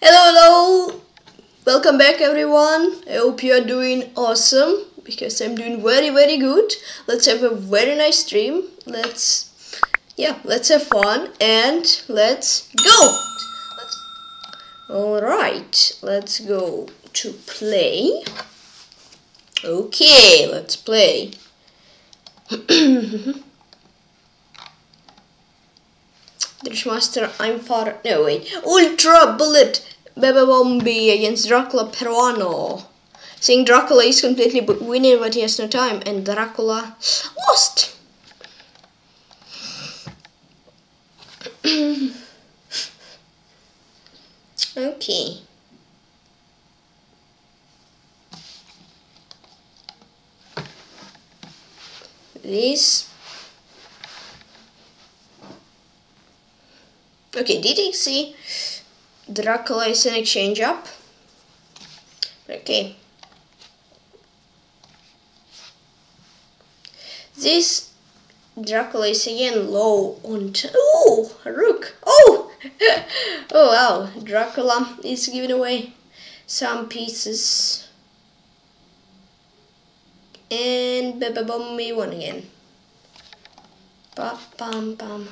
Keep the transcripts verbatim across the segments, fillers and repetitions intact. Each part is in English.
Hello, hello! Welcome back everyone. I hope you are doing awesome because I'm doing very very good. Let's have a very nice stream. Let's, yeah, let's have fun and let's go! Alright, let's go to play. Okay, let's play. Master, I'm far. No, wait. Ultra Bullet Baba Bombie against Dracula Peruano. Seeing Dracula is completely winning, but he has no time, and Dracula lost. Okay. This. Okay, D T C, Dracula is an exchange up. Okay. This Dracula is again low on. Oh, Rook! Oh! Oh wow, Dracula is giving away some pieces. And Baba Bombie won again. Pam pam pam.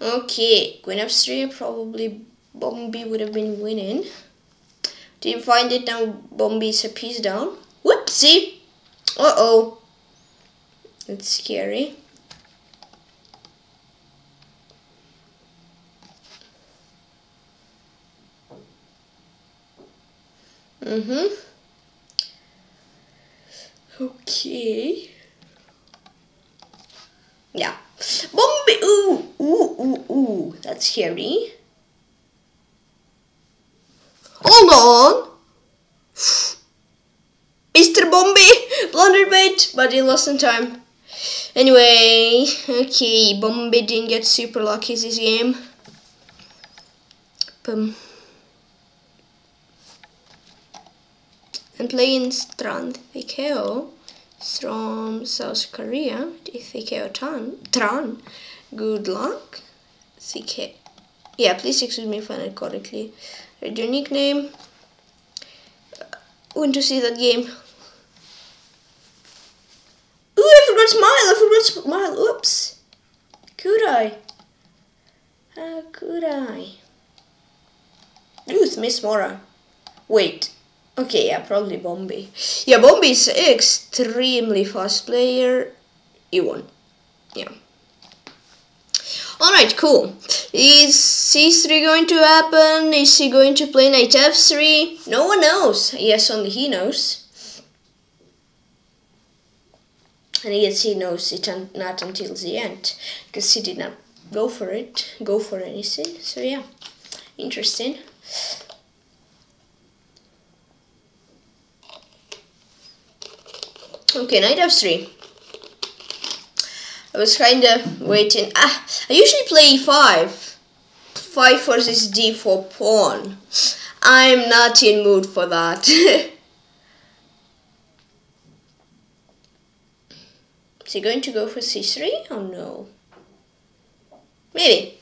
Okay, Queen F three, probably Bombie would have been winning. Do you find it now? Bombie is a piece down. Whoopsie! Uh oh. It's scary. Mm hmm. Okay. Yeah. Bombie! Ooh! Ooh, ooh, ooh. That's scary. Hold on! Mister Bombie blundered bait, but he lost in time. Anyway, okay, Bombie didn't get super lucky this game. Boom. I'm playing Tran Thi Kieu from South Korea, Ikeotron. Tran. Good luck. C K. Yeah, please excuse me if I not correctly read your nickname. Uh, want to see that game? Ooh, I forgot smile. I forgot smile. Oops. Could I? How could I? Ooh, it's Miss Mora. Wait. Okay, yeah, probably Bombie. Yeah, Bombie is extremely fast player. He won. Yeah. Alright, cool. Is C three going to happen? Is he going to play knight F three? No one knows. Yes, only he knows. And I guess he knows it un not until the end. Because he did not go for it. Go for anything. So yeah. Interesting. Okay, knight F three. I was kinda waiting. Ah, I usually play e five. five versus d four pawn. I'm not in mood for that. Is he going to go for c three? Oh no. Maybe.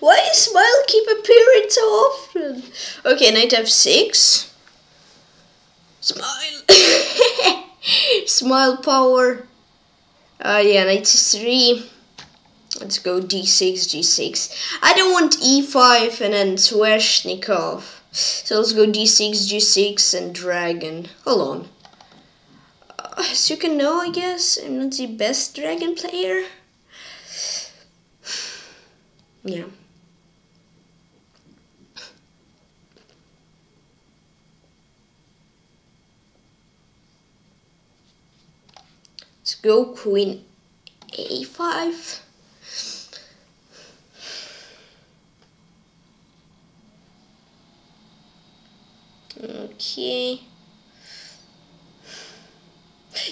Why is Smile keep appearing so often? Okay, knight F six. Smile. Smile power. Uh, yeah, knight C three. Let's go d six, g six. I don't want e five and then Sveshnikov. So let's go d six, g six and dragon. Hold on. Uh, as you can know, I guess, I'm not the best dragon player. Yeah. Let's go Queen a five. Okay.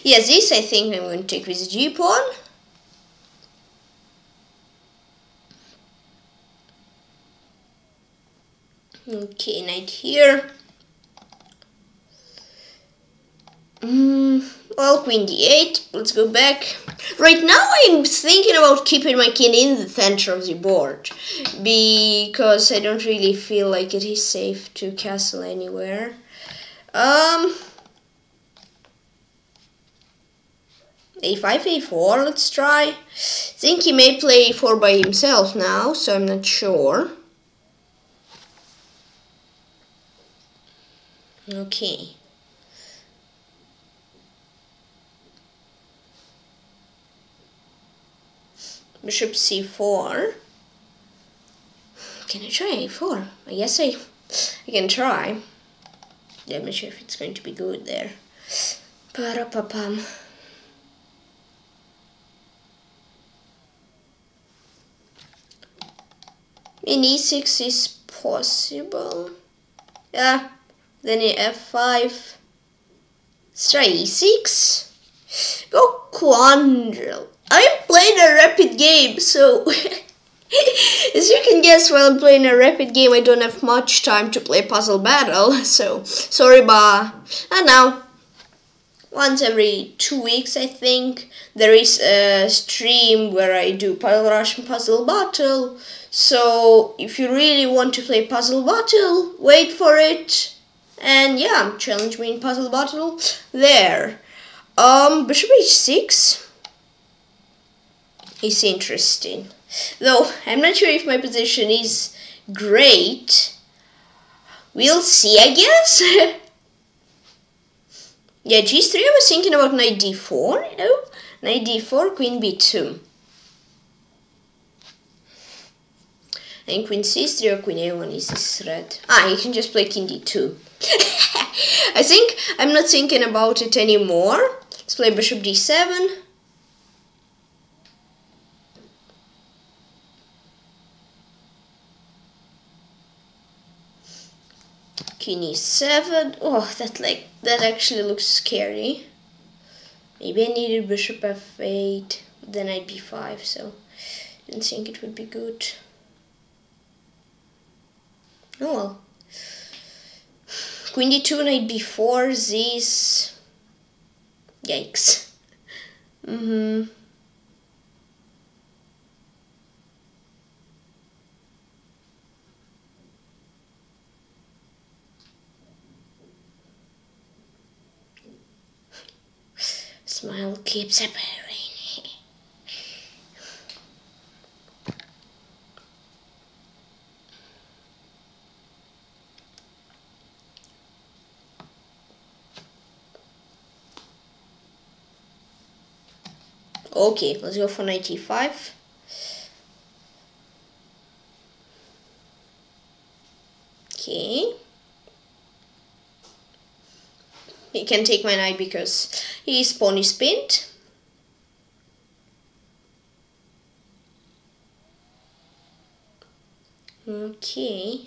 Yeah, this I think I'm going to take with G pawn. Okay, knight here. Mm, well, queen d eight, let's go back. Right now I'm thinking about keeping my king in the center of the board, because I don't really feel like it is safe to castle anywhere. Um, a five, a four, let's try. I think he may play a four by himself now, so I'm not sure. Okay. Bishop c four. Can I try a four? I guess I, I can try. I'm not sure if it's going to be good there. Pa-ra-pa-pam. And e six is possible. Yeah. Then f five. Let's try e six. Go quandril. I'm playing a rapid game, so as you can guess, while I'm playing a rapid game, I don't have much time to play puzzle battle, so sorry, ba. I know. Once every two weeks, I think, there is a stream where I do Puzzle Rush and Puzzle Battle, so if you really want to play Puzzle Battle, wait for it, and yeah, challenge me in Puzzle Battle there. Um, Bishop h six. It's interesting, though I'm not sure if my position is great. We'll see, I guess. Yeah, g three, I was thinking about knight d four. Oh, knight d four, queen b two. And queen c three or queen a one is this threat. Ah, you can just play king d two. I think I'm not thinking about it anymore. Let's play bishop d seven. King e seven. Oh, that like that actually looks scary. Maybe I needed bishop f eight, then knight b five. So, didn't think it would be good. Oh well. Queen d two, knight b four. These. Yikes. Mm-hmm. Smile keeps appearing. Okay, let's go for knight e five. Okay. He can take my knight because his pawn is pinned. Okay.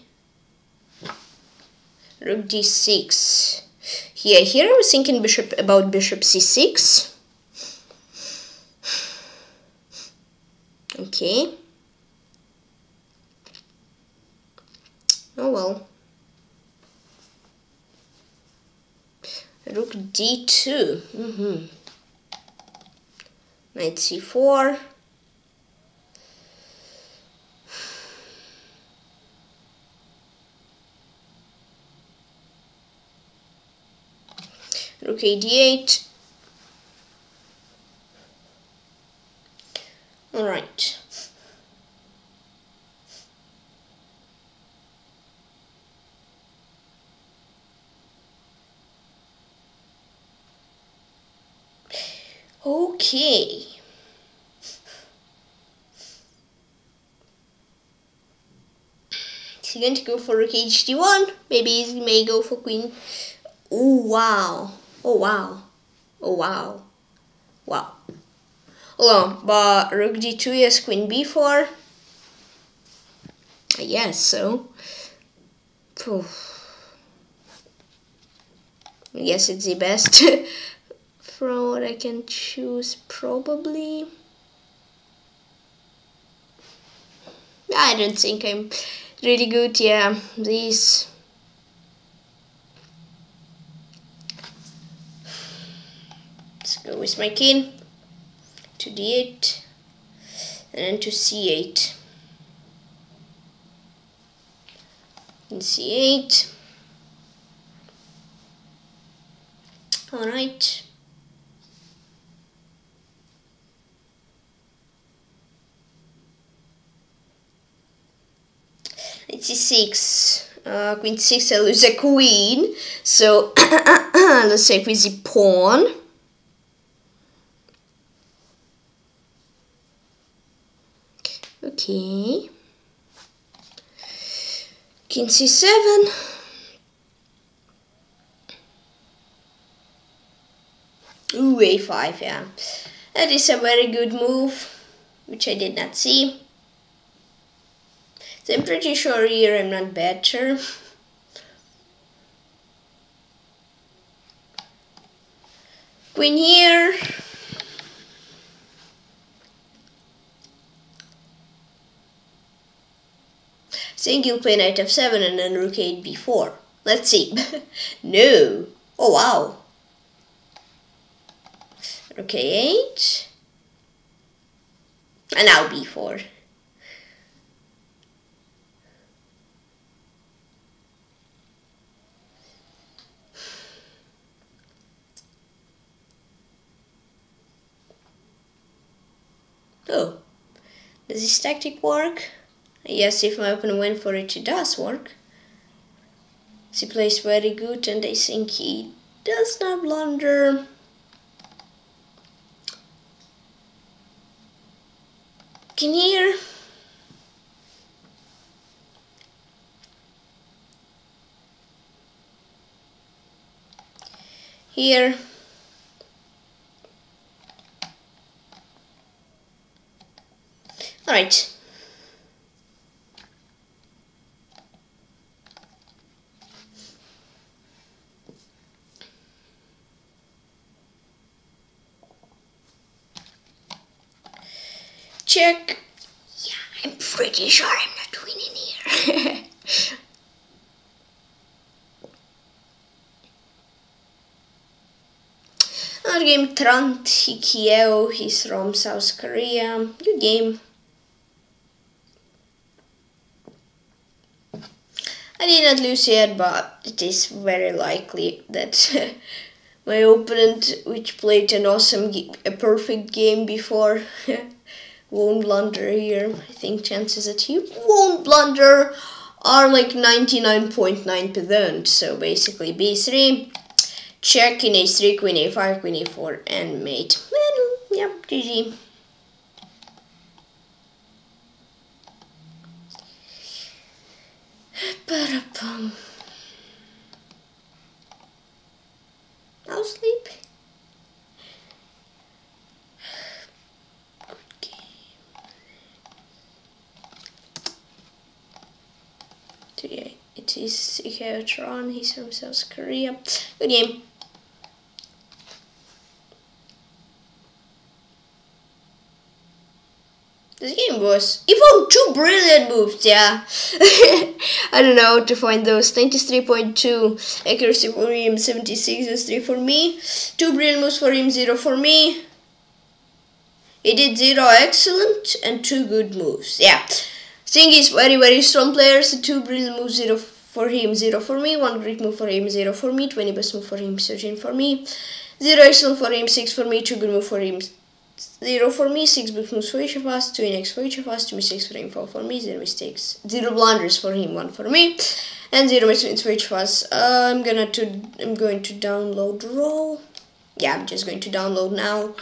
Rook d six. Yeah, here I was thinking bishop about bishop c six. Okay. Oh well. Rook d two. Mm-hmm. Knight c four. Rook a d eight. All right. Okay. Is he going to go for rook h d one? Maybe he may go for queen. Oh wow! Oh wow! Oh wow! Wow! Hold on, but rook d two has queen b four. I guess so. I guess it's the best. From what I can choose, probably. I don't think I'm really good. Yeah, these let's go with my king to d eight and to c eight. In c eight. All right. It's c six. Uh, queen six. I lose a queen. So let's take with the pawn. Okay. King c seven. Ooh, a five, yeah. That is a very good move, which I did not see. So I'm pretty sure here I'm not better. Queen here. Single play knight f seven and then rook eight b four. Let's see. No. Oh wow. Rook a eight. And now b four. Oh. Does this tactic work? Yes, if my opponent went for it, it does work. She plays very good and I think he does not blunder. King here. Here. All right. Check. Yeah, I'm pretty sure I'm not winning here. Another game, Tran Thi Kieu, he's from South Korea. Good game. I did not lose yet, but it is very likely that my opponent, which played an awesome, a perfect game before, won't blunder here. I think chances that he won't blunder are like ninety-nine point nine percent. So basically b three, check, in a three, queen a five, queen a four, and mate. And, yep, G G. I'll sleep. Yeah, it is Ikeotron, he's from South Korea. Good game. This game was even two brilliant moves, yeah. I don't know how to find those. ninety-three point two accuracy for him, seventy-six, that's three for me. Two brilliant moves for him, zero for me. He did zero excellent and two good moves, yeah. Thing is, very very strong players. Two brilliant moves, zero for him, zero for me. One great move for him, zero for me. Twenty best move for him, thirteen for me. Zero excellent for him, six for me. Two good move for him, zero for me. Six big moves for each of us. Two inx for each of us. Two mistakes for him, four for me. Zero mistakes, zero blunders for him, one for me, and zero mistakes for each of us. Uh, I'm gonna to I'm going to download raw. Yeah, I'm just going to download now.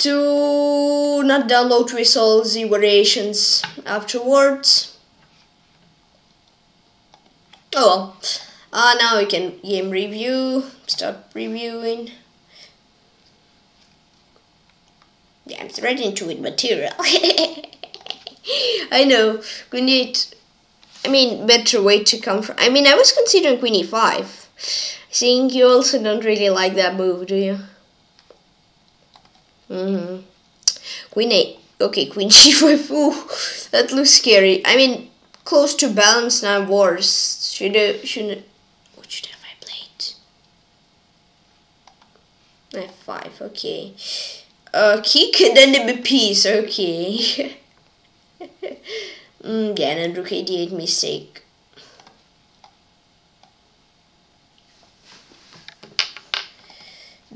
To not download with all the variations afterwards. Oh well. Uh, now we can game review, start reviewing. Yeah, I'm threatening to win material. I know, we need, I mean, better way to come from. I mean, I was considering queen e five. I think you also don't really like that move, do you? Mm-hmm. Queen a, okay, queen g five, ooh, that looks scary. I mean, close to balance now wars. Should I, should I, what should have I played? F five, okay. Uh, kick, then the be piece, okay. mm, yeah, and rook a d eight mistake.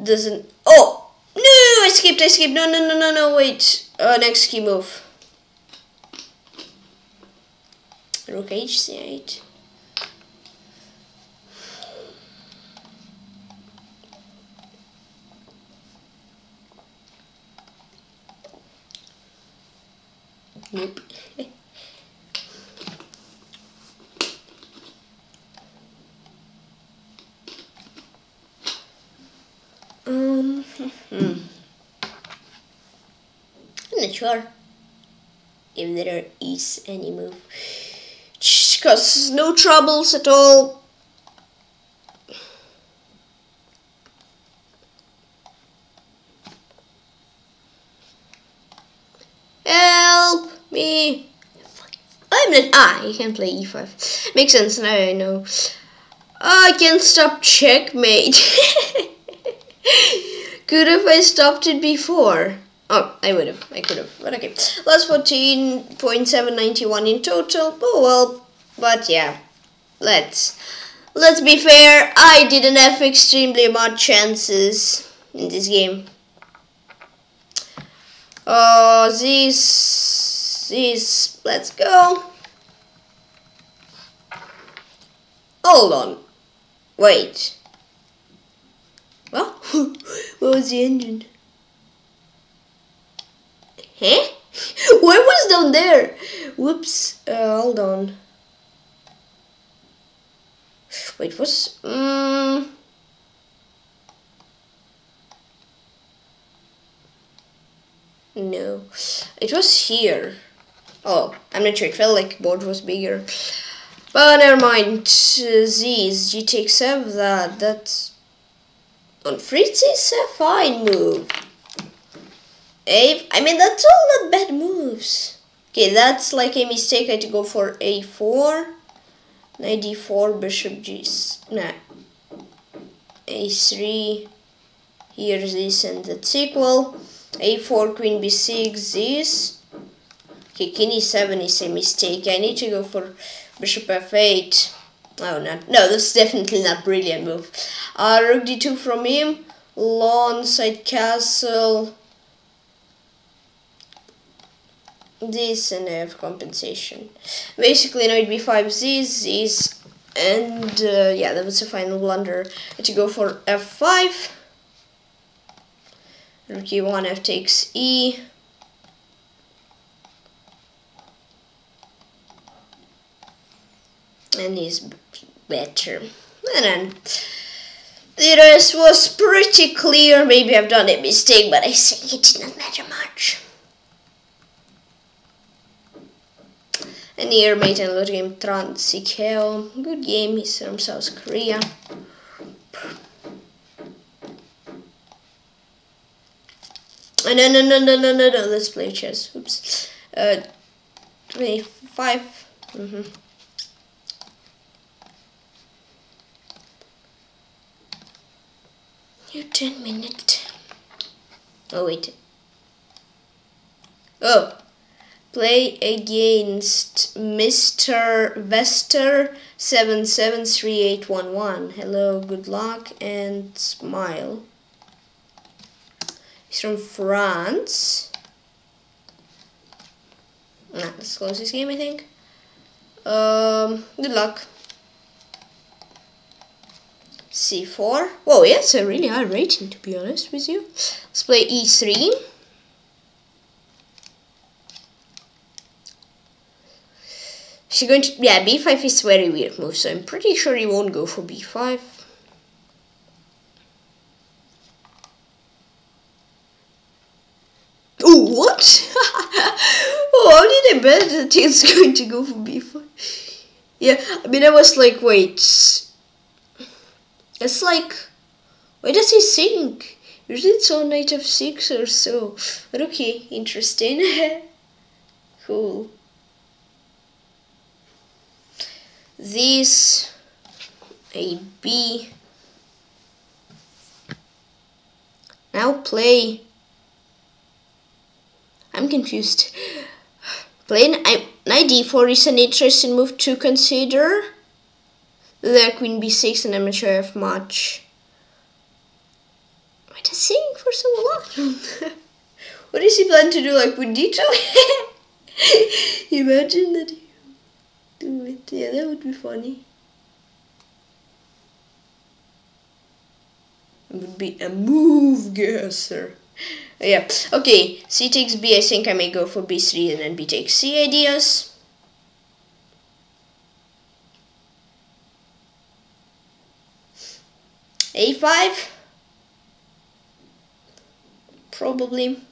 Doesn't, oh, no, I skipped, I skipped, no, no, no, no, no, wait. Uh, next key move. Rook h c eight. Nope. um, hmm. I'm not sure if there is any move. Cause no troubles at all. Help me! I'm not. Ah, I can play e five. Makes sense now. I know. I can't stop checkmate. Could have I stopped it before? Oh, I would have. I could have. But okay. Lost fourteen point seven nine one in total. Oh well. But yeah, let's let's be fair. I didn't have extremely much chances in this game. Oh, this this. Let's go. Hold on. Wait. What? What was the engine? Huh? What was down there? Whoops. Uh, hold on. Wait, what's... Um, no. It was here. Oh, I'm not sure. It felt like board was bigger. But never mind. Uh, Z's, G takes F, that, that's... On Fritz is a fine move. A, I mean, that's all not bad moves. Okay, that's like a mistake. I had to go for a four. Knight d four, bishop g... Nah. a three. Here's this and that's equal. a four, queen b six, this. Okay, king e seven is a mistake. I need to go for bishop f eight. Oh, not... No, that's definitely not brilliant move. Uh, rook d two from him. Lawn, side castle. This and I have compensation. Basically, knight b five, this, this, and uh, yeah, that was a final blunder. I had to go for f five. Rook e one, f takes e. And he's better. And then the rest was pretty clear. Maybe I've done a mistake, but I think it did not matter much. And here, mate, another game, Tran Thi Kieu. Good game, he's from South Korea. Oh, no, no, no, no, no, no, no, let's play chess. Oops. Uh, twenty-five. Mm-hmm. Your ten minute. Oh, wait. Oh. Play against Mister Wester seven seven three eight one one. Hello, good luck, and smile. He's from France. Nah, let's close this game, I think. Um, good luck. c four. Whoa, yeah, it's a really high rating, to be honest with you. Let's play e three. She's going to, yeah, b five is a very weird move, so I'm pretty sure he won't go for b five. Oh, what? Oh, how did I bet that he's going to go for b five? Yeah, I mean, I was like, wait. It's like, why does he think? Usually it's on knight f six or so. But okay, interesting. Cool. this, a B. Now play. I'm confused. Play knight d four is an interesting move to consider. There queen b six, and I'm not sure I have much. What a thing for so long. What does he plan to do, like with d two? Imagine that you do it. Yeah, that would be funny. It would be a move guesser. Yeah, okay, c takes b, I think I may go for b three and then b takes c ideas. a five? Probably.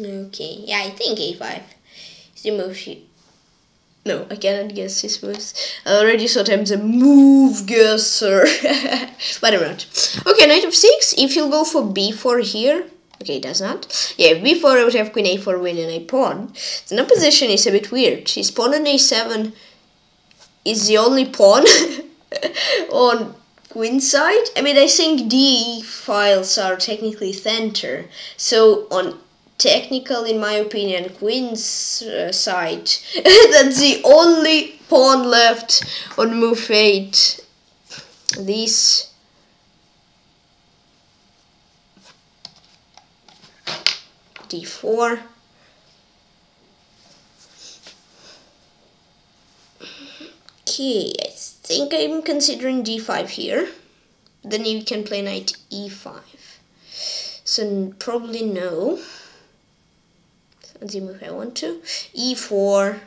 Okay, yeah, I think a five is the move she... No, I cannot guess his moves. I already thought I'm the move guesser. But I'm not. Okay, knight of six. If he'll go for b four here... Okay, it does not. Yeah, b four I would have queen a four win and I pawn. The now position is a bit weird. His pawn on a seven is the only pawn on... queen side. I mean, I think D files are technically center, so on technical, in my opinion, queen's uh, side, that's the only pawn left on move eight. This. d four. Okay, I think I'm considering d five here. Then you can play knight e five. So probably no. That's the move I want to. e four.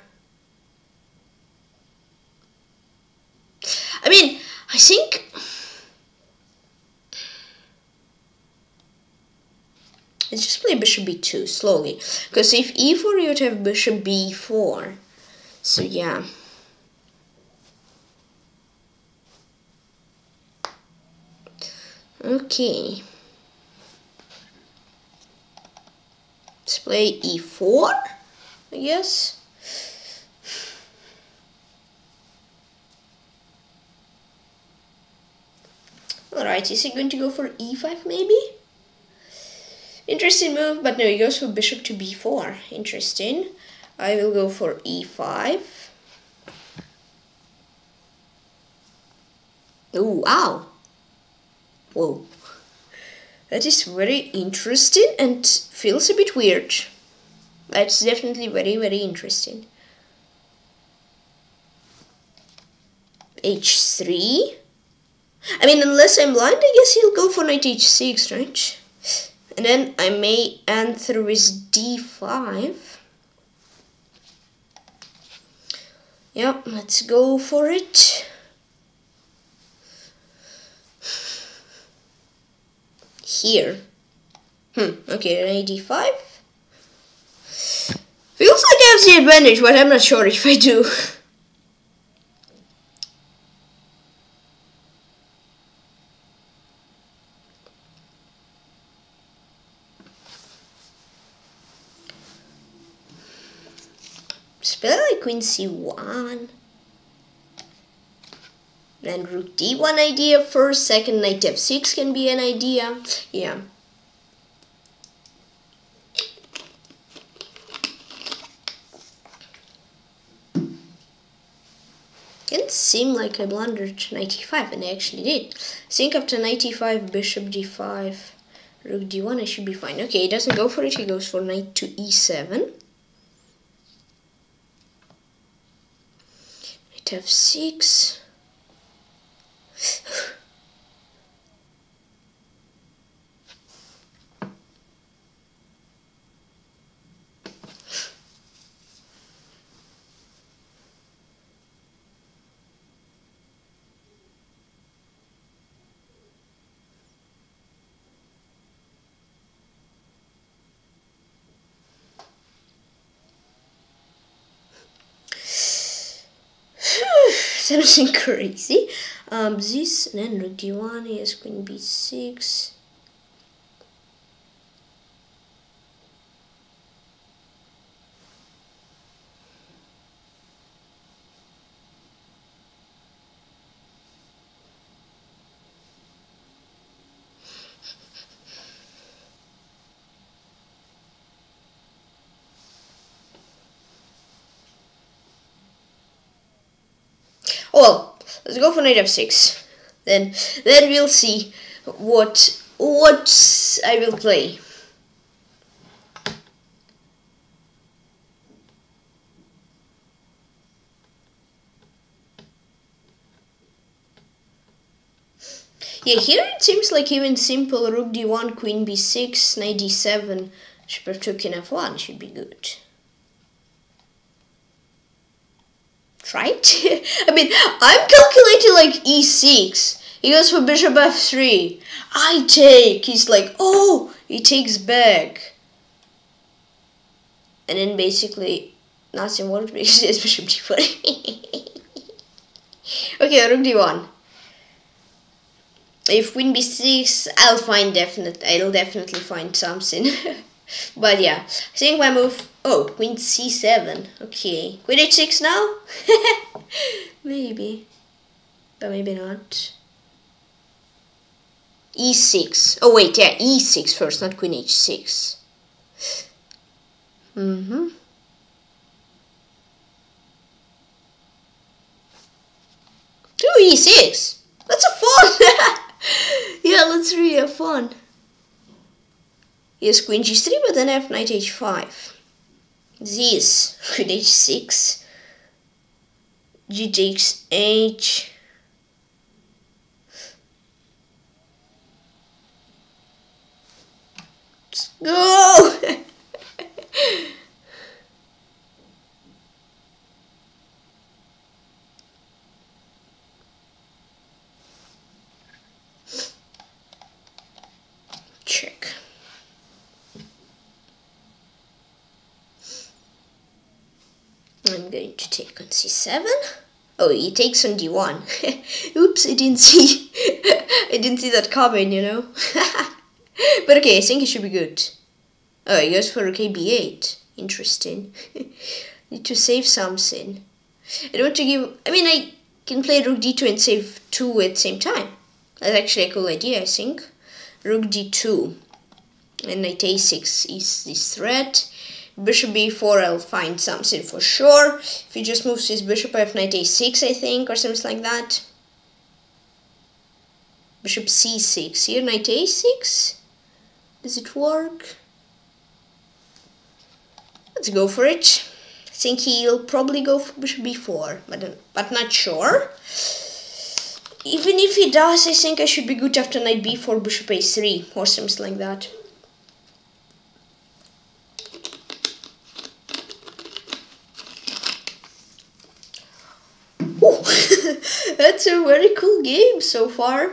I mean, I think... Let's just play bishop b two slowly. Because if e four, you'd have bishop b four. So yeah. Okay, let's play e four, I guess. Alright, is he going to go for e five maybe? Interesting move, but no, he goes for bishop to b four. Interesting. I will go for e five. Oh, wow. Whoa, that is very interesting and feels a bit weird. That's definitely very, very interesting. h three. I mean, unless I'm blind, I guess he'll go for knight h six, right? And then I may answer with d five. Yep, let's go for it. Here. Hmm, okay, knight d five. Feels like I have the advantage, but I'm not sure if I do. Spell like queen c one. Then rook d one idea first, second knight f six can be an idea, yeah. It seemed like I blundered knight e five, and I actually did. I think after knight e five, bishop d five, rook d one, I should be fine. Okay, he doesn't go for it, he goes for knight to e seven. Knight f six. something crazy. Um, this then rook d one, yes, queen b six. Oh well, let's go for knight f six. Then, then we'll see what what I will play. Yeah, here it seems like even simple rook d one, queen b six, knight d seven, shepherd took in f one should be good. Right? I mean, I'm calculating like e six. He goes for bishop f three. I take. He's like, oh, he takes back. And then basically, nothing works because he has bishop d four. Okay, rook d one. If queen b six, I'll find definite. I'll definitely find something. But yeah, I think my move. Oh, queen c seven. Okay, queen h six now. Maybe, but maybe not. e six. Oh wait, yeah, e six first, not queen h six. Mm-hmm. Ooh, e six. That's a fun. Yeah, let's really have fun. Yes, queen g three, but then I have knight h five. This, queen h six, g takes h. Let's go! Check. I'm going to take on c seven. Oh, he takes on d one. Oops, I didn't see. I didn't see that coming, you know. But okay, I think it should be good. Oh, he goes for rook b eight. Interesting. Need to save something. I don't want to give. I mean, I can play rook d two and save two at the same time. That's actually a cool idea, I think. Rook d two, and knight a six is this threat. Bishop b four, I'll find something for sure. If he just moves his bishop, I have knight a six, I think, or something like that. Bishop c six. Here, knight a six. Does it work? Let's go for it. I think he'll probably go for bishop b four, but, but not sure. Even if he does, I think I should be good after knight b four, bishop a three, or something like that. That's a very cool game so far.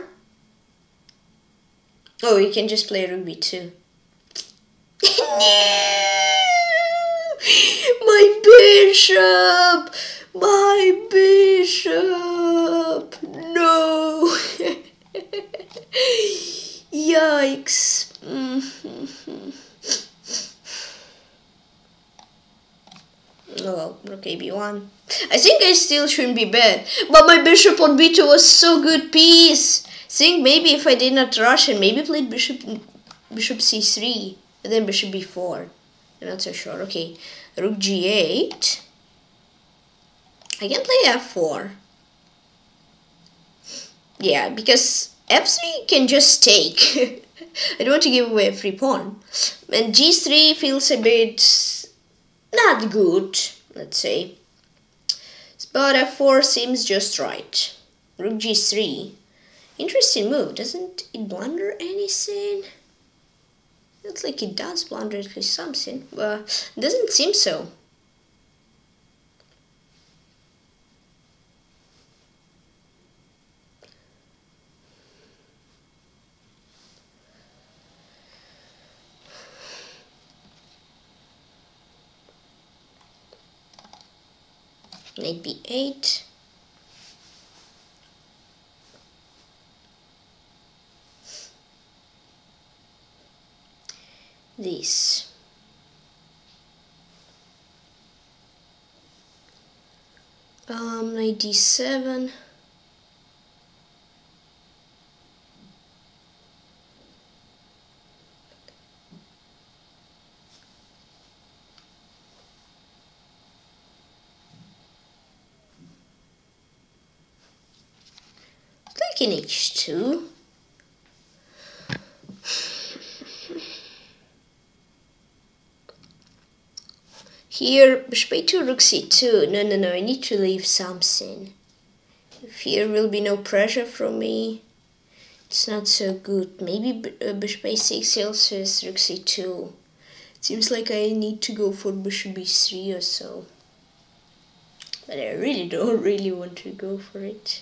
Oh, you can just play rook b two. My bishop! My bishop! No! Yikes. Oh well, rook a b one. I think I still shouldn't be bad, but my bishop on b two was so good piece. I think maybe if I did not rush and maybe played bishop bishop c three and then bishop b four. I'm not so sure. Okay, rook g eight. I can play f four. Yeah, because f three can just take. I don't want to give away a free pawn. And g three feels a bit not good, let's say. But f four seems just right. Rook g three. Interesting move. Doesn't it blunder anything? Looks like it does blunder at least something, but it doesn't seem so. Knight b eight. this. Um, ninety-seven. Click in H two. Here, b two, rook c two. No, no, no, I need to leave something. If here will be no pressure from me, it's not so good. Maybe b six also is rook c two. Seems like I need to go for bishop b three or so. But I really don't really want to go for it.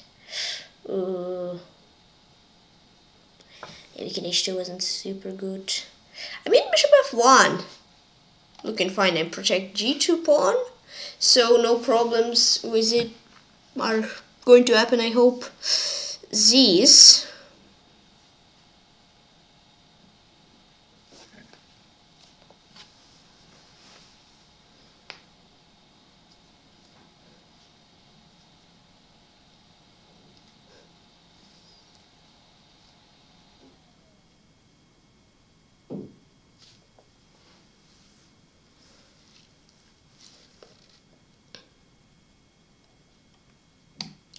Uh, yeah, king h two wasn't super good. I mean, bishop f one. Looking fine. I protect g two pawn, so no problems with it are going to happen, I hope. These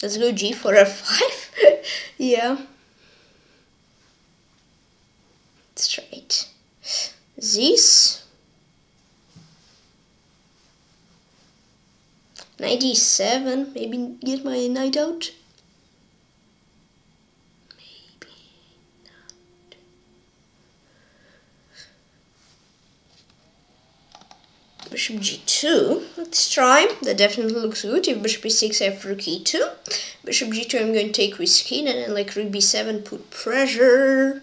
let's go g for f five. Yeah. Straight. This. ninety-seven. Maybe get my knight out. Maybe not. Bishop g two. Let's try. That definitely looks good. If bishop b six, I have rook e two. Bishop g two, I'm going to take with king, and then like rook b seven, put pressure.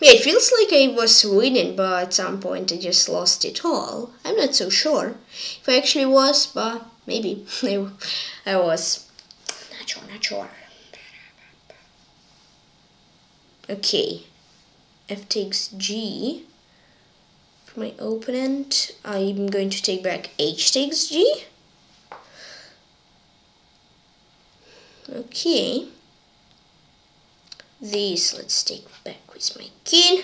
Yeah, it feels like I was winning, but at some point I just lost it all. I'm not so sure if I actually was, but maybe I was. Not sure, not sure. Okay, f takes g. My opponent, I'm going to take back h takes g. Okay, this let's take back with my king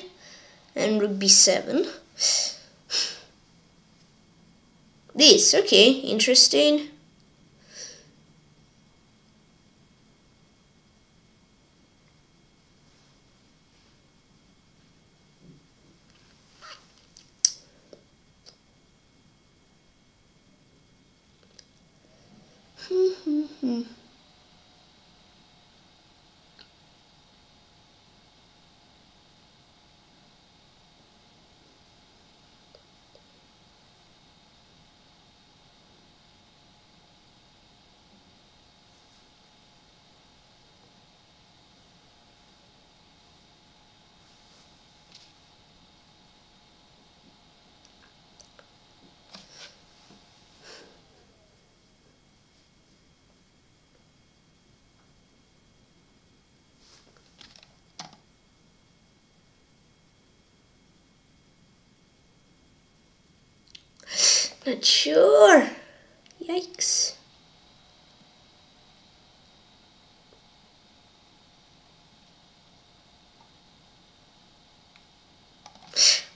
and rook b seven. This, okay, interesting. Not sure. Yikes.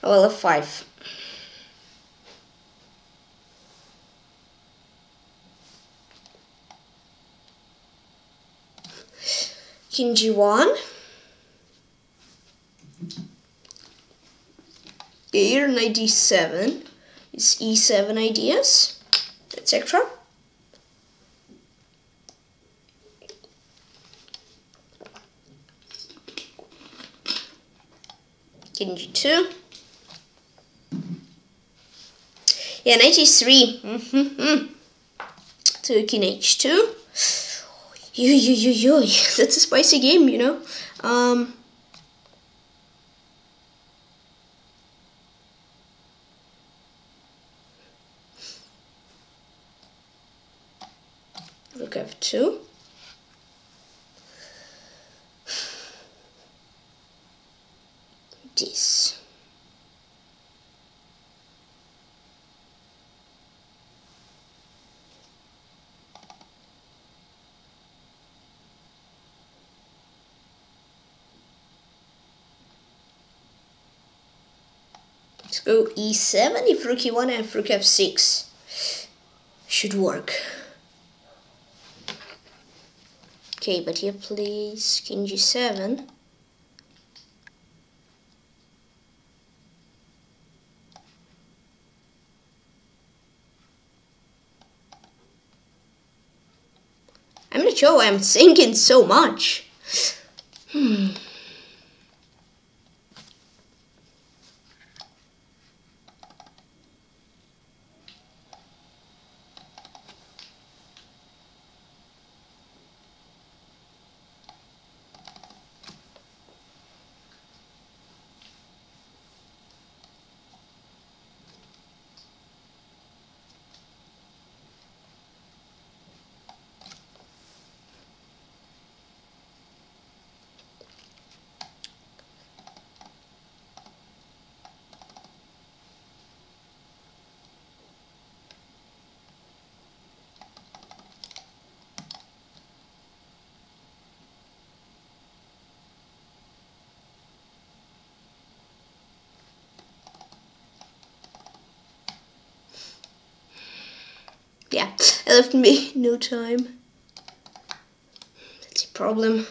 Well, a five. King g one. Here ninety-seven. It's e seven ideas, et cetera. King g two. Yeah, ninety-three. Mm-hmm, mm. So king h two. Yo yo yo yo. That's a spicy game, you know. Um. F two. This. Let's go e seven, if rook e one and rook f six. Should work. Okay, but here plays king g seven. I'm not sure why I'm thinking so much. Hmm. Yeah, it left me no time. That's a problem.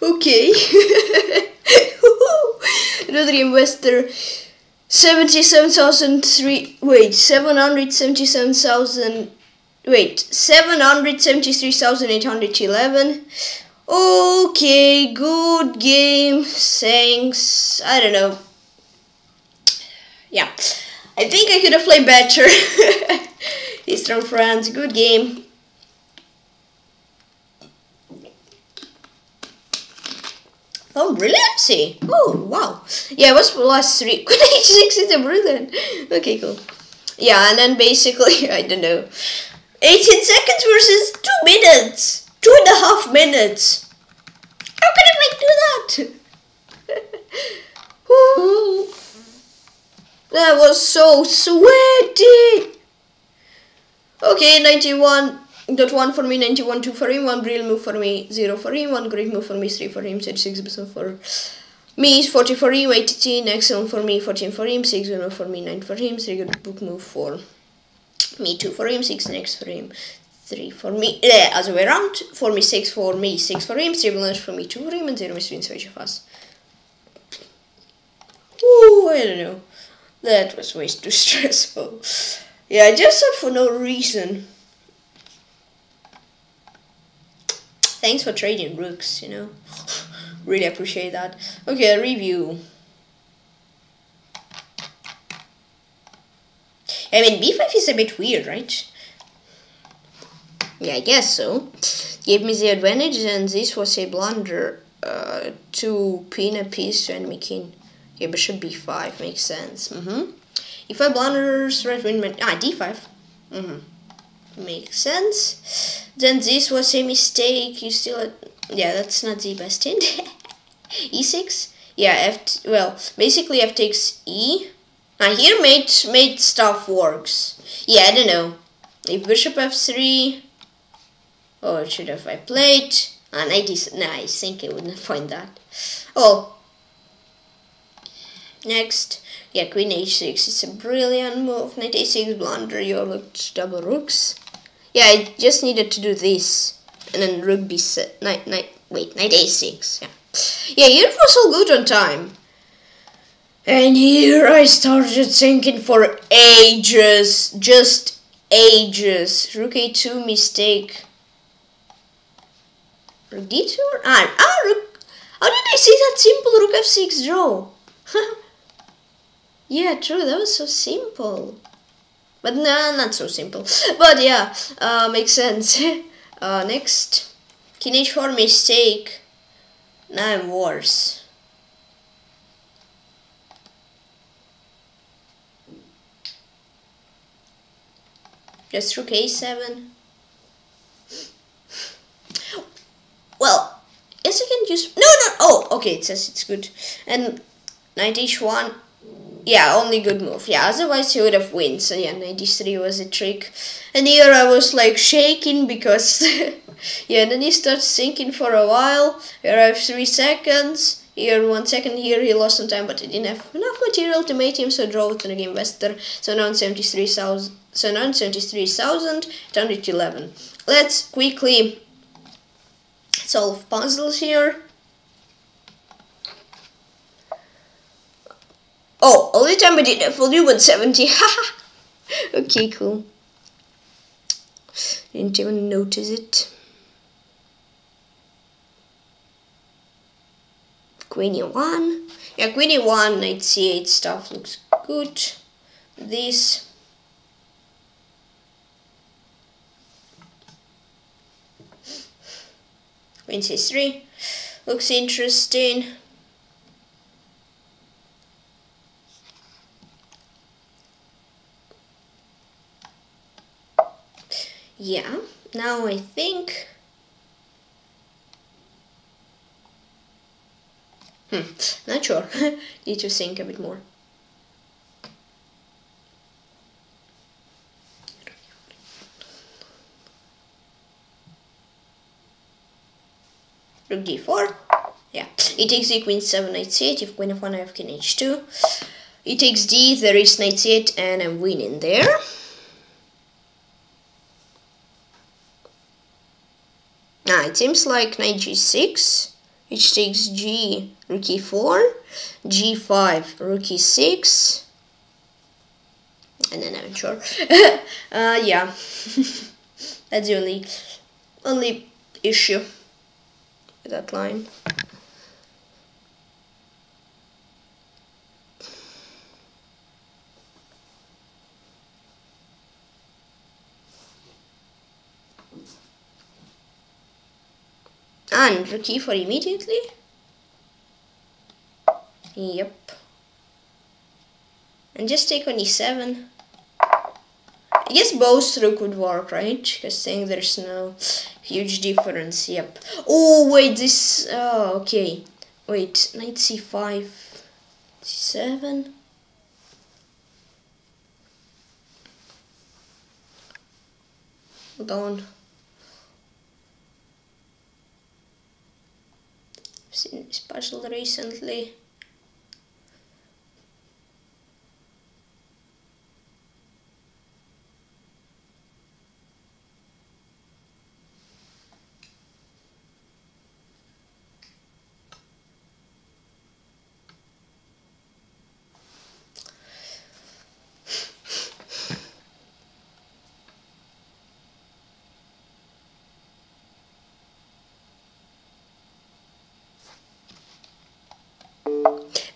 Okay, another game, Wester seventy-seven thousand three, wait, seven hundred seventy-seven thousand, wait, seven hundred seventy-three thousand eight hundred eleven, okay, good game, thanks, I don't know, yeah, I think I could have played better. Eastern France, good game. Oh, brilliancy! Oh, wow! Yeah, it was last three. Queen h six is a brilliant. Okay, cool. Yeah, and then basically, I don't know, eighteen seconds versus two minutes, two and a half minutes. How can I do that? That was so sweaty. Okay, ninety-one dot one for me, ninety-one two for him, one real move for me, zero for him, one great move for me, three for him, thirty-six percent for me, forty for him, eighteen, excellent for me, fourteen for him, six move for me, nine for him, three good book move for me, two for him, six next for him, three for me, eh, other way around, for me, six for me, six for him, three blunt for me, two for him, and zero miswin switch of us. Ooh, I don't know. That was way too stressful. Yeah, I just thought for no reason. Thanks for trading rooks, you know. Really appreciate that. Okay, review. I mean, B five is a bit weird, right? Yeah, I guess so. Gave me the advantage, and this was a blunder. Uh, to pin a piece to enemy king. Okay, bishop B five makes sense. Mm-hmm. If I blunders, right win, ah, D five. Mm-hmm. Makes sense. Then this was a mistake. You still, had, yeah, that's not the best hint. E six. Yeah, F. Well, basically F takes E. Now here mate mate stuff works. Yeah, I don't know. If bishop F three. Oh, it should have I played. And I dis. Nah, I think I wouldn't find that. Oh. Next, yeah, queen H six, it's a brilliant move, knight A six blunder, you overlooked double rooks. Yeah, I just needed to do this, and then rook B six, knight, knight, wait, knight A six, yeah. Yeah, here it was all good on time. And here I started thinking for ages, just ages. Rook A two mistake. Rook D two? Ah, ah, rook, how did I see that simple rook F six draw? Yeah, true, that was so simple. But nah, not so simple. But yeah, uh, makes sense. uh, next. King H four mistake. Now I'm worse. Just rook A seven. Well, guess I can use... No, no, oh, okay, it says it's good. And... knight H one, yeah, only good move, yeah, otherwise he would have win, so yeah, knight D three was a trick. And here I was like shaking because, yeah, and then he starts thinking for a while, here I have three seconds, here one second, here he lost some time, but he didn't have enough material to mate him, so I drove to the game Wester, so now seventy-three thousand, so now seventy-three thousand, down to eleven. Let's quickly solve puzzles here. Oh, only time I did that for you was seventy, haha! Okay, cool. Didn't even notice it. Queen E one. Yeah, queen E one, knight C eight stuff looks good. This. Queen C three. Looks interesting. Yeah, now I think... Hmm, not sure. Need to think a bit more. Rook D four. Yeah, it takes the queen seven, knight c eight. If queen f one, I have king h two. It takes d, there is knight c eight, and I'm winning there. Now it seems like knight g six, which takes g, rook e four, g five, rook e six, and then I'm sure. uh, yeah, that's the only, only issue with that line. And rook e four immediately. Yep. And just take on e seven. I guess both rook would work, right? Because I think there's no huge difference. Yep. Oh wait, this. Oh okay. Wait, knight c five, c seven. Hold on. I've seen this puzzle recently.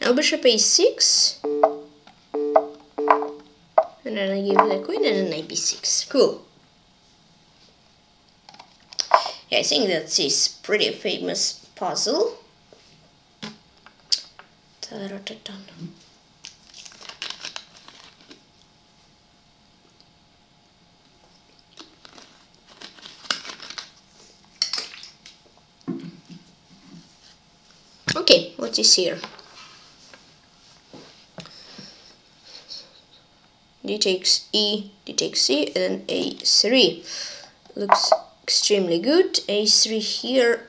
Now bishop a six, and then I give the queen and then a b six. Cool. Yeah, I think that's this pretty famous puzzle. I wrote it down. Okay, what is here? D takes E, D takes C, and then a three. Looks extremely good. a three here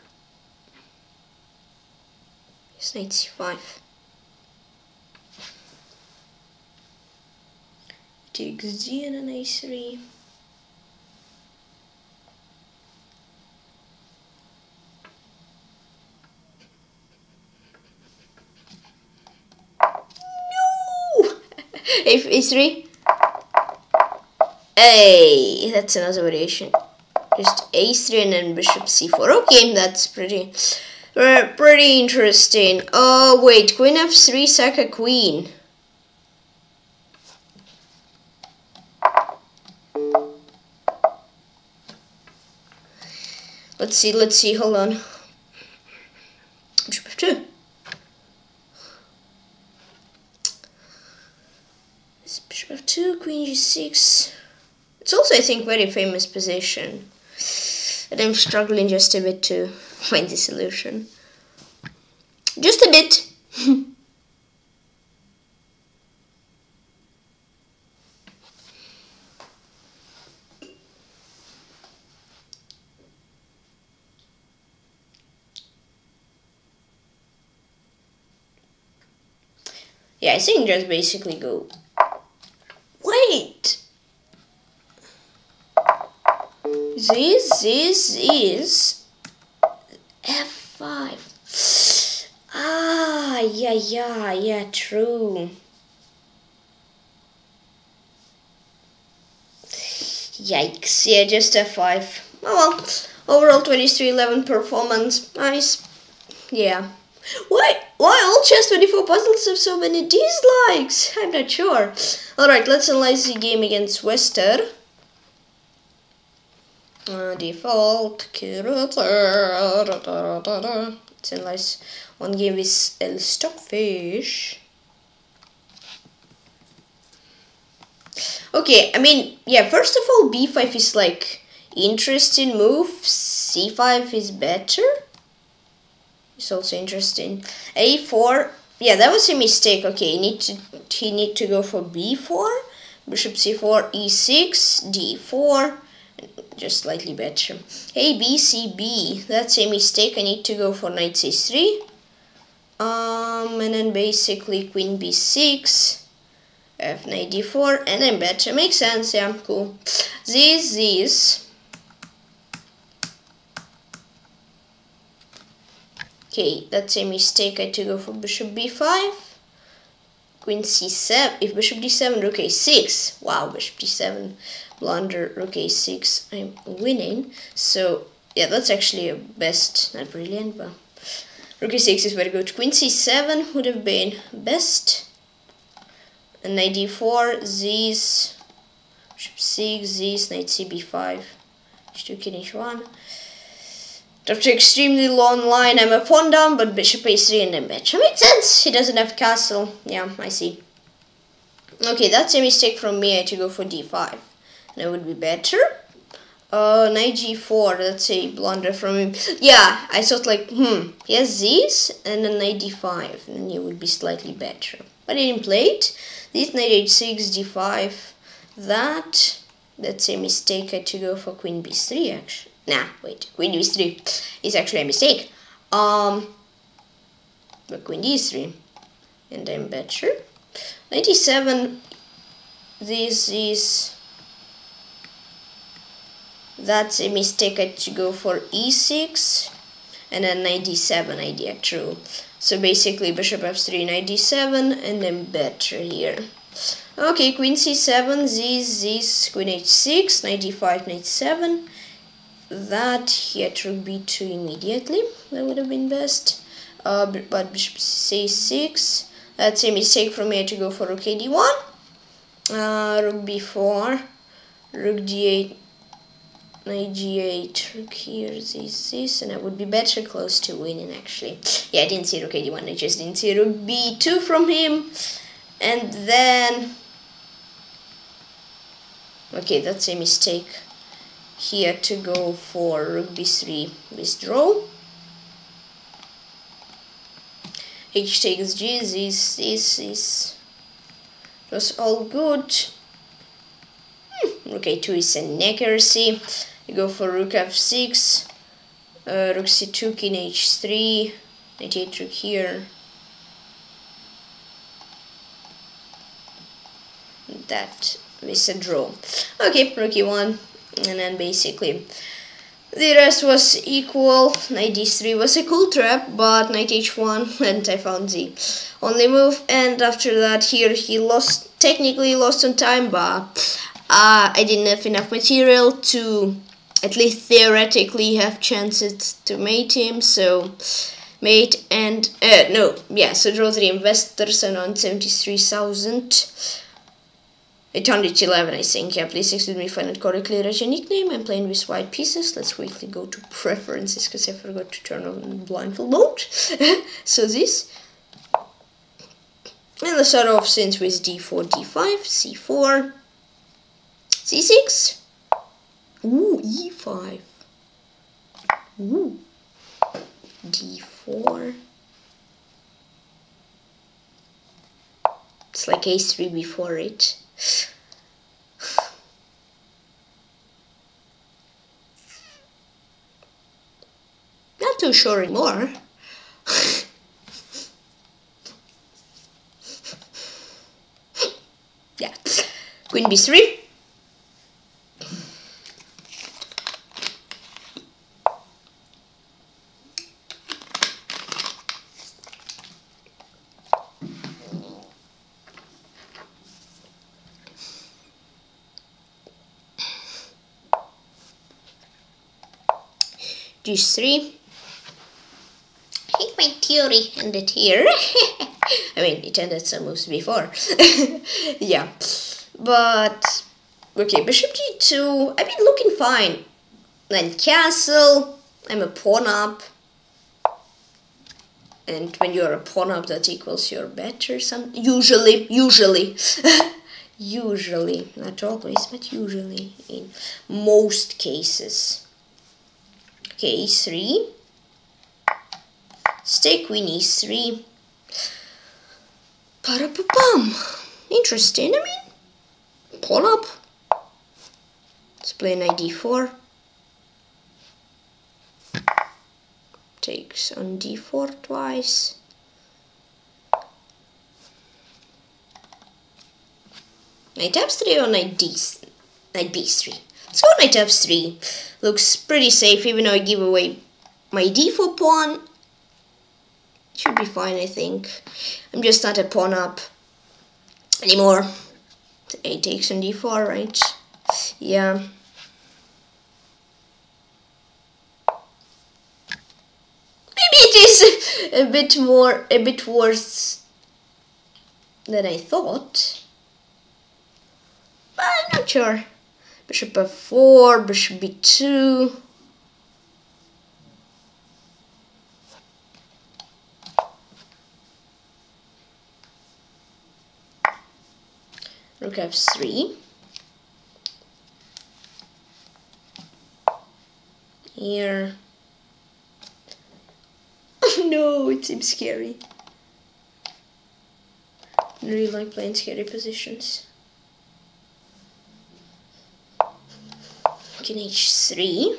is knight c five. Takes D and then a three. No! If a three. Hey, that's another variation. Just a three and then bishop c four. Okay, that's pretty, uh, pretty interesting. Oh wait, queen f three, sack a queen. Let's see, let's see. Hold on. Bishop f two. It's bishop f two, queen g six. It's also, I think, very famous position, and I'm struggling just a bit to find the solution. Just a bit. Yeah, I think just basically go. Wait. This, this is f five. Ah, yeah, yeah, yeah, true. Yikes, yeah, just f five. Oh well, overall twenty-three eleven performance, nice. Yeah. Why, why all chess twenty-four puzzles have so many dislikes? I'm not sure. Alright, let's analyze the game against Wester. Uh, default, it's a nice one game with El Stockfish. Okay, I mean, yeah, first of all, b five is like interesting move, c five is better. It's also interesting. a four, yeah, that was a mistake. Okay, he need to, he need to go for b four, bishop c four, e six, d four. Just slightly better. A, B, C, B. That's a mistake. I need to go for knight c three. Um, and then basically queen b six, f knight d four, and then better. Makes sense, yeah, cool. This, this. Okay, that's a mistake. I had to go for bishop b five, queen c seven. If bishop d seven, rook a six. Wow, bishop d seven. Blunder, rook a six, I'm winning. So yeah, that's actually a best, not brilliant, but rook a six is very good. Queen c seven would have been best. And knight d four, this, bishop six, this, knight c b five, h two, king h one. After extremely long line, I'm a pawn down, but bishop a three and then match. It makes sense, he doesn't have castle. Yeah, I see. Okay, that's a mistake from me. I had to go for d five. That would be better. Uh, knight g four, that's a blunder from him. Yeah, I thought like, hmm, he has this, and then knight d five, and it would be slightly better. But I didn't play it. This knight h six, d five, that, That's a mistake to go for queen b three actually. Nah, wait, queen b three is actually a mistake. Um, but queen d three, and I'm better. ninety-seven, this is, that's a mistake to go for e six, and then ninety-seven idea, true. So basically bishop f three, ninety-seven, and then better here. Okay, queen c seven, this, this, queen h six, ninety-five, ninety-seven. That here to b two immediately, that would have been best. Uh, but bishop c six, that's a mistake from here to go for rook a d one, uh, rook b four, rook d eight, knight g eight, rook here, this, this, and I would be better close to winning actually. Yeah, I didn't see rook a d one, I just didn't see rook b two from him, and then, okay, that's a mistake. Here to go for rook b three withdraw. H takes g, this, this, this. It was all good. Hmm. Rook a two is an inaccuracy. You go for rook f six, uh, rook c two, king h three, knight a eight rook here. That is a draw. Okay, rook e one. And then basically the rest was equal. Knight d three was a cool trap, but knight h one, and I found the only move. And after that, here he lost, technically lost on time, but uh, I didn't have enough material to at least theoretically have chances to mate him. So mate and uh, no, yeah. So draw three investors and on seventy-three thousand. eight hundred eleven, I think. Yeah, please excuse me if I not correctly read your nickname. I'm playing with white pieces. Let's quickly go to preferences because I forgot to turn on blindfold mode. So this. And let's start off since with d four, d five, c four, c six. Ooh, e five. Ooh. d four. It's like a three before it. Not too sure anymore. Yeah, queen b three. g three. I think my theory ended here. I mean, it ended some moves before. Yeah, but okay, bishop g two. I've been looking fine. Then castle. I'm a pawn up. And when you're a pawn up, that equals you're better. Some usually, usually, usually, not always, but usually in most cases. Okay, e three, stay queen e three, para-pa-pam, interesting, I mean, pawn up, let's play knight d four, takes on d four twice, knight f three or knight d three, knight b three. Let's go knight f three. Looks pretty safe, even though I give away my d four pawn. Should be fine, I think. I'm just not a pawn up anymore. A takes on d four, right? Yeah. Maybe it is a bit more, a bit worse than I thought. But I'm not sure. Bishop f four, bishop b two. Rook f three. Here. Oh no, it seems scary. I really like playing scary positions. King h three.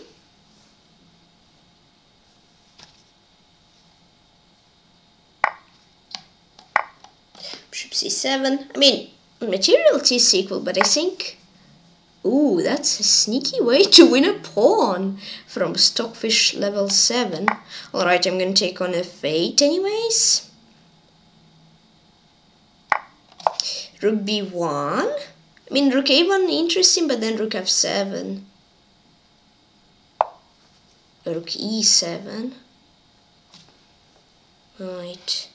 Bishop c seven. I mean, material is equal, but I think... Ooh, that's a sneaky way to win a pawn from Stockfish level seven. Alright, I'm gonna take on f eight anyways. Rook b one. I mean, rook a one interesting, but then rook f seven. Rook e seven. Right.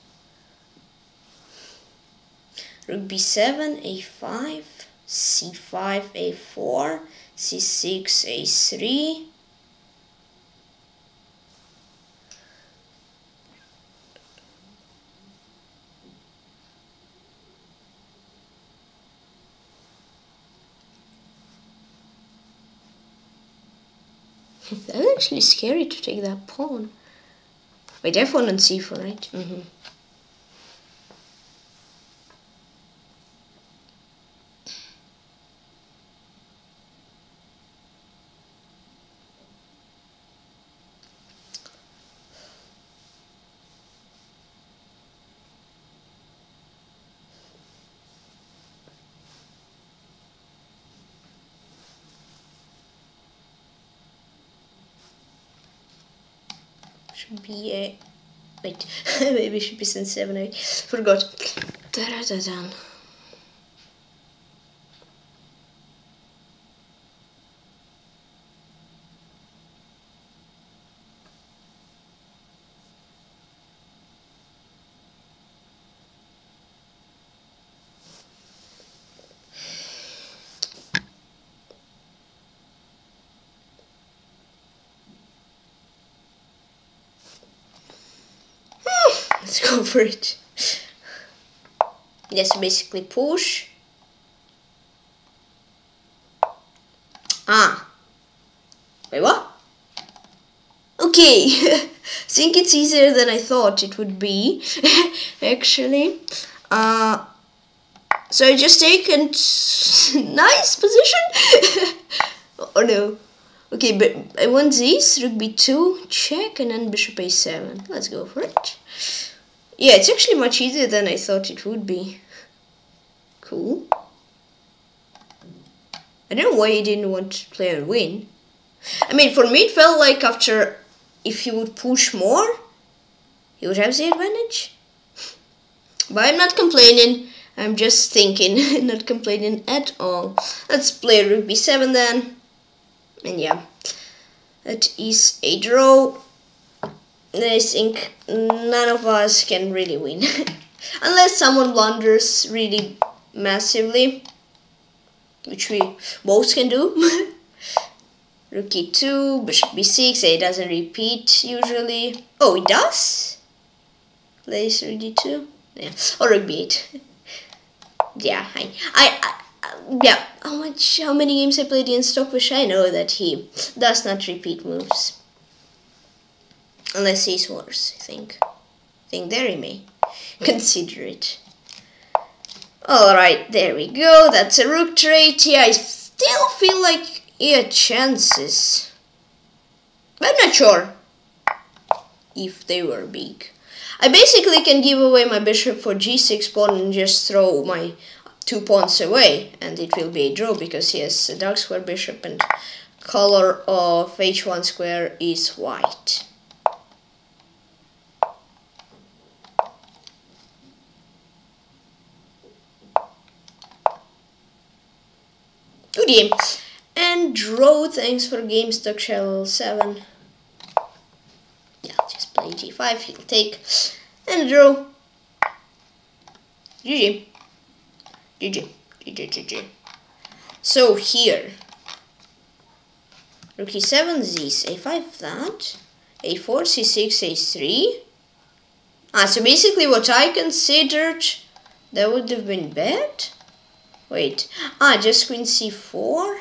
Rook b seven, a five. c five, a four, c six, a three, that's actually scary to take that pawn. Wait, f one and c four, right? Mm-hmm. B eight. Wait, maybe it should be since seven eight. Forgot. Da da da da. Let's go for it. Yes, basically push. Ah. Wait, what? Okay. I think it's easier than I thought it would be, actually. Uh, so I just take a nice position. Oh, no. Okay, but I want this. Rook b two, check, and then bishop a seven. Let's go for it. Yeah, it's actually much easier than I thought it would be. Cool. I don't know why he didn't want to play and win. I mean, for me it felt like after, if he would push more, he would have the advantage. But I'm not complaining, I'm just thinking, not complaining at all. Let's play rook b seven then. And yeah, that is a draw. I think none of us can really win. Unless someone blunders really massively. Which we both can do. Rook e two, bishop b six, it doesn't repeat usually. Oh, it does? Place rook d two? Yeah. Or rook b eight. Yeah, I, I, I... Yeah, how much, how many games I played in Stockfish, I know that he does not repeat moves. Unless he's worse, I think. I think there he may. Consider it. Alright, there we go. That's a rook trade. Yeah, I still feel like he had chances. But I'm not sure if they were big. I basically can give away my bishop for g six pawn and just throw my two pawns away. And it will be a draw because he has a dark square bishop and color of h one square is white. Good game. And draw, thanks for game, stock shell seven. Yeah, just play g five, he'll take. And draw. G G. G G. G G, G G. So here. Rook e seven, this, a five, that. a four, c six, a three. Ah, so basically what I considered that would have been bad. Wait, ah, just queen c four,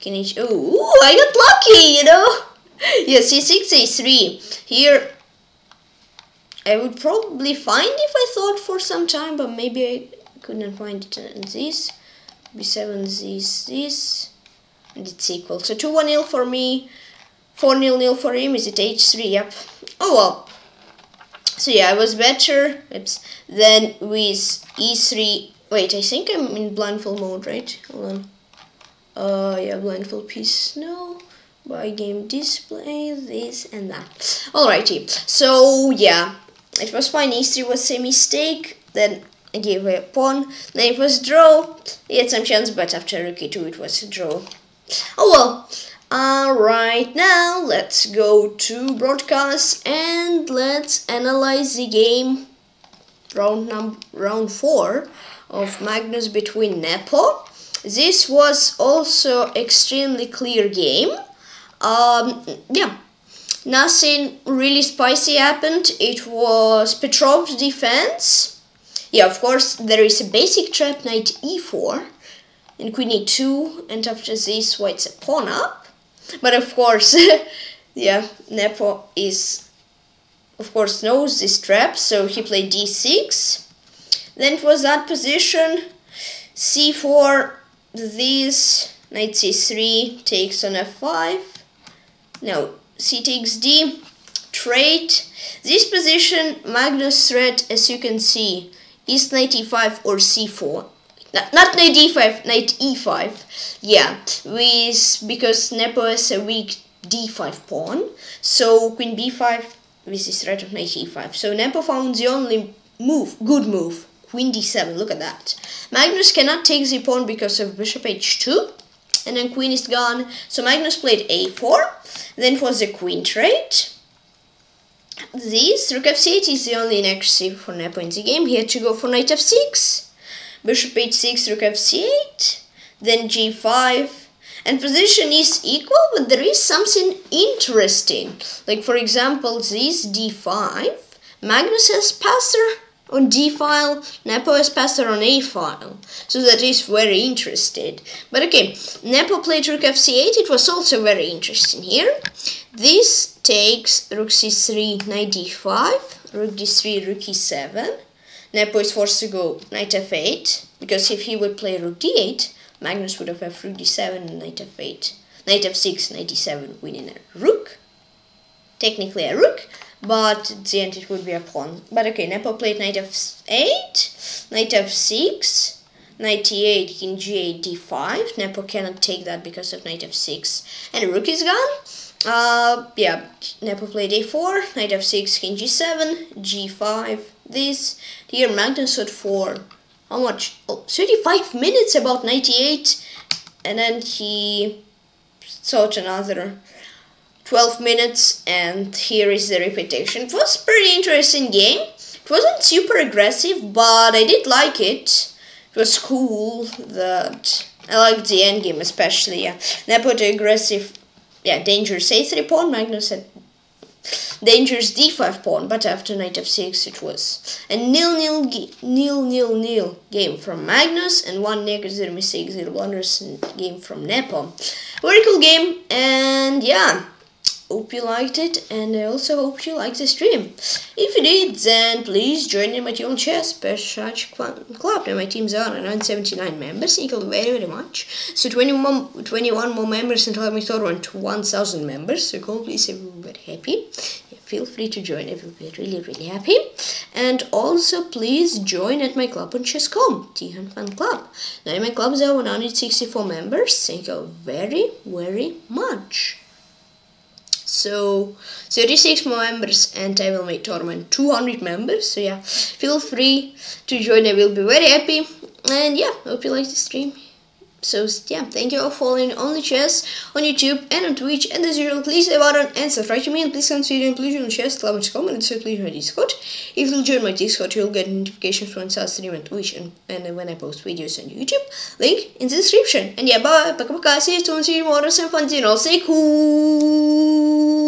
king h, oh, I got lucky, you know, yeah, c six, a three, here, I would probably find if I thought for some time, but maybe I couldn't find it, and this, b seven, this, this, and it's equal. So two one nil for me, four nil nil for him. Is it H three? Yep. Oh well. So yeah, I was better. Oops. Then with E three. Wait, I think I'm in blindfold mode, right? Hold on. Uh, yeah, blindfold piece. No. By game display, this and that. Alrighty. So yeah, it was fine. E three was a mistake. Then I gave away a pawn. Then it was draw. He had some chance, but after rook e two, it was a draw. Oh well. Alright, now let's go to broadcast and let's analyze the game round number round four of Magnus between Nepo. This was also extremely clear game. Um, yeah, nothing really spicy happened. It was Petrov's defense. Yeah, of course there is a basic trap knight e four and queen e two, and after this white's a pawn up. But of course, yeah, Nepo is, of course, knows this trap, so he played d six. Then it was that position, c four, this, knight c three, takes on f five. No, c takes d, trade. This position, Magnus' threat, as you can see, is knight e five or c four. Not knight d five, knight e five, yeah, with, because Nepo has a weak d five pawn, so queen b five with the threat of knight e five. So Nepo found the only move, good move, queen d seven, look at that. Magnus cannot take the pawn because of bishop h two, and then queen is gone, so Magnus played a four, then was the queen trade. This, rook f eight is the only inaction for Nepo in the game. He had to go for knight f six. bishop h six, rook f eight, then g five, and position is equal, but there is something interesting. Like, for example, this d five, Magnus has passer on d file, Nepo has passer on a file, so that is very interesting. But okay, Nepo played rook f eight, it was also very interesting here. This takes rook c three, knight d five, rook d three, rook e seven. Nepo is forced to go knight f eight, because if he would play rook d eight, Magnus would have had rook d seven and knight f eight, knight f six, knight d seven, winning a rook. Technically a rook, but at the end it would be a pawn. But okay, Nepo played knight f eight, knight f six, knight e eight, king g eight, d five. Nepo cannot take that because of knight f six, and rook is gone. Uh, yeah, Nepo played a four, knight f six, king g seven, g five, this. Here Magnus shot for, how much? Oh, thirty-five minutes about knight e eight, and then he thought another twelve minutes, and here is the repetition. It was a pretty interesting game. It wasn't super aggressive, but I did like it. It was cool, that I liked the endgame especially, yeah. Nepo the aggressive, yeah, dangerous a three pawn, Magnus had dangerous d five pawn, but after knight f six it was a nil nil nil nil nil game from Magnus, and one negative zero mistake, zero blunders game from Nepo. Very cool game, and yeah, hope you liked it, and I also hope you liked the stream. If you did, then please join in my team on chess, Pesach Club, and my teams are nine hundred seventy-nine members, thank you very very much. So twenty-one more members until I'm restored to one thousand members, so go please, I'm very happy. Yeah, feel free to join, I will be really really happy. And also please join at my club on chess dot com, Tihan Fan Club. Now in my club there are one hundred sixty-four members, thank you very very much. So thirty-six more members and I will make tournament two hundred members, so yeah, feel free to join, I will be very happy. And yeah, hope you like the stream. So yeah, thank you all for following Only Chess on YouTube and on Twitch, and as usual please leave a button and subscribe to me, and please consider inclusion on chess club dot com and also please my Discord. If you'll join my Discord you'll get notifications when I stream on Twitch and, and when I post videos on YouTube. Link in the description. And yeah, bye, paka paka, see you soon, see you tomorrow, some fun, you know, stay cool.